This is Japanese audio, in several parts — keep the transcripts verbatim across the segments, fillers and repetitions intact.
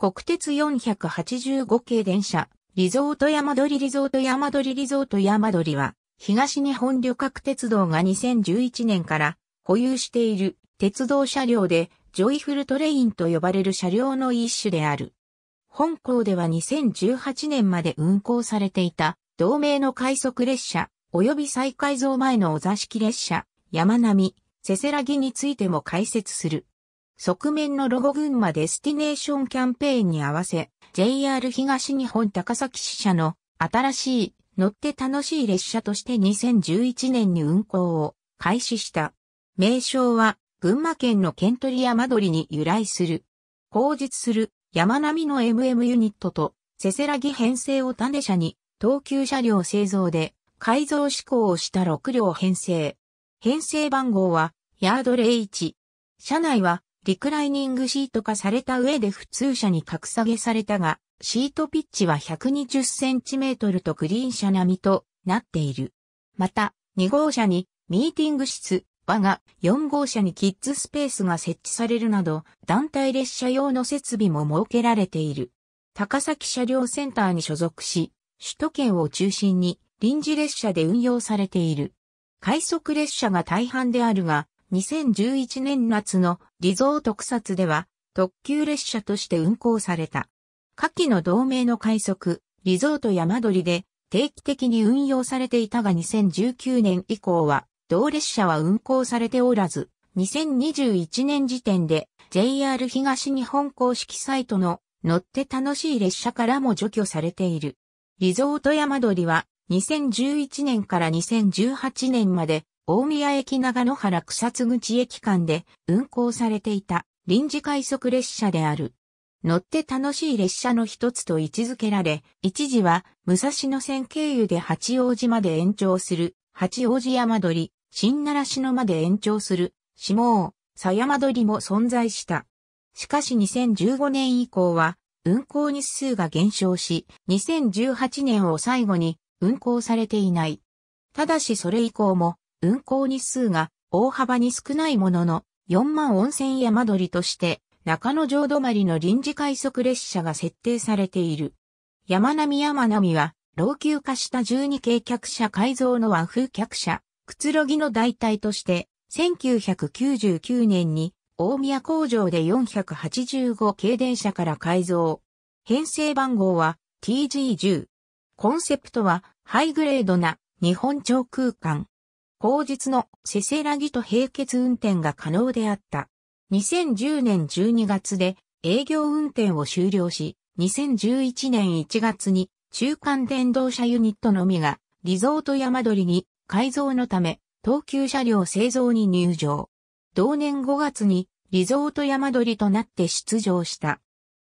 国鉄よんひゃくはちじゅうご系電車、リゾート山鳥リゾート山鳥リゾート山鳥は、東日本旅客鉄道がにせんじゅういちねんから保有している鉄道車両で、ジョイフルトレインと呼ばれる車両の一種である。本校ではにせんじゅうはちねんまで運行されていた、同名の快速列車、及び再改造前のお座敷列車、山並、せせらぎについても解説する。側面のロゴ群馬デスティネーションキャンペーンに合わせ、ジェイアール 東日本高崎支社の新しい乗って楽しい列車としてにせんじゅういちねんに運行を開始した。名称は群馬県の県鳥山鳥に由来する。後述する山並の エムエム ユニットとせせらぎ編成を種車に等級車両製造で改造志向をしたろく両編成。編成番号はヤードレイいち。車内はリクライニングシート化された上で普通車に格下げされたが、シートピッチは ひゃくにじゅっセンチメートル とグリーン車並みとなっている。また、に号車にミーティング室、和がよん号車にキッズスペースが設置されるなど、団体列車用の設備も設けられている。高崎車両センターに所属し、首都圏を中心に臨時列車で運用されている。快速列車が大半であるが、にせんじゅういちねん夏のリゾート草津では特急列車として運行された。下記の同名の快速、リゾート山鳥で定期的に運用されていたがにせんじゅうきゅうねん以降は同列車は運行されておらず、にせんにじゅういちねん時点で ジェイアール 東日本公式サイトの乗って楽しい列車からも除去されている。リゾート山鳥はにせんじゅういちねんからにせんじゅうはちねんまで大宮駅長野原草津口駅間で運行されていた臨時快速列車である。乗って楽しい列車の一つと位置づけられ、一時は武蔵野線経由で八王子まで延長する八王子山鳥、新習志野まで延長する下大狭山鳥も存在した。しかしにせんじゅうごねん以降は運行日数が減少し、にせんじゅうはちねんを最後に運行されていない。ただしそれ以降も運行日数が大幅に少ないものの、よんまん温泉山鳥として、中之条止まりの臨時快速列車が設定されている。山並山並は、老朽化したじゅうに系客車改造の和風客車、くつろぎの代替として、せんきゅうひゃくきゅうじゅうきゅうねんに大宮工場でよんひゃくはちじゅうご系電車から改造。編成番号は ティージーじゅう。コンセプトは、ハイグレードな日本超空間。後日のせせらぎと並結運転が可能であった。にせんじゅうねんじゅうにがつで営業運転を終了し、にせんじゅういちねんいちがつに中間電動車ユニットのみがリゾート山鳥に改造のため等級車両製造に入場。同年ごがつにリゾート山鳥となって出場した。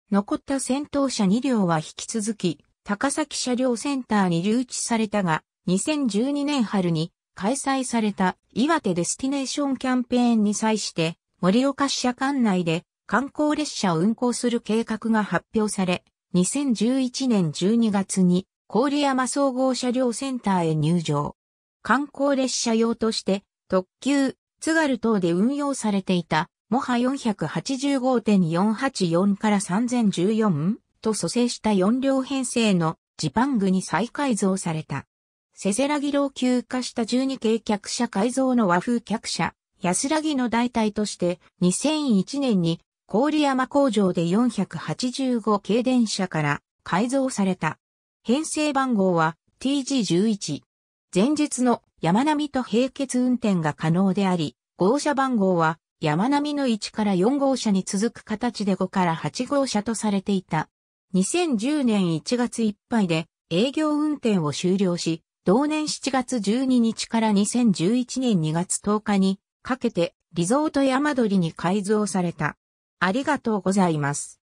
残った先頭車に両は引き続き高崎車両センターに留置されたが、にせんじゅうにねん春に開催された岩手デスティネーションキャンペーンに際して盛岡支社管内で観光列車を運行する計画が発表され、にせんじゅういちねんじゅうにがつに郡山総合車両センターへ入場。観光列車用として特急、津軽等で運用されていたモハ よんひゃくはちじゅうご よんひゃくはちじゅうよん からさんぜんじゅうよんと蘇生したよん両編成のジパングに再改造された。せせらぎ老朽化したじゅうに系客車改造の和風客車、安らぎの代替としてにせんいちねんに郡山工場でよんひゃくはちじゅうご系電車から改造された。編成番号は ティージーじゅういち。前述の山並と並結運転が可能であり、号車番号は山並のいちからよん号車に続く形でごからはち号車とされていた。にせんじゅうねんいちがついっぱいで営業運転を終了し、同年しちがつじゅうににちからにせんじゅういちねんにがつとおかにかけてリゾート山鳥に改造された。ありがとうございます。